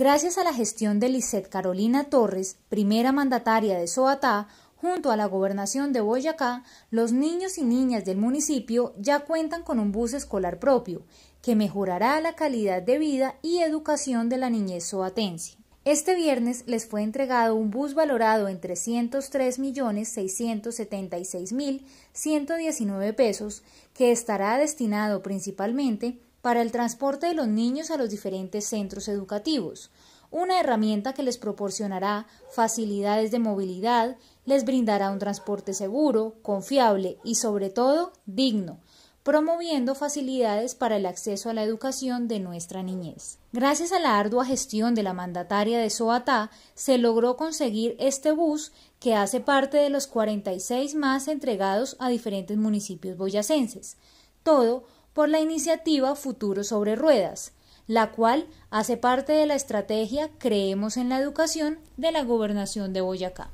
Gracias a la gestión de Liset Carolina Torres, primera mandataria de Soatá, junto a la gobernación de Boyacá, los niños y niñas del municipio ya cuentan con un bus escolar propio, que mejorará la calidad de vida y educación de la niñez soatense. Este viernes les fue entregado un bus valorado en 303.676.119 pesos, que estará destinado principalmente para el transporte de los niños a los diferentes centros educativos, una herramienta que les proporcionará facilidades de movilidad, les brindará un transporte seguro, confiable y sobre todo digno, promoviendo facilidades para el acceso a la educación de nuestra niñez. Gracias a la ardua gestión de la mandataria de Soatá, se logró conseguir este bus que hace parte de los 46 más entregados a diferentes municipios boyacenses. Todo por la iniciativa Futuro sobre Ruedas, la cual hace parte de la estrategia Creemos en la Educación de la Gobernación de Boyacá.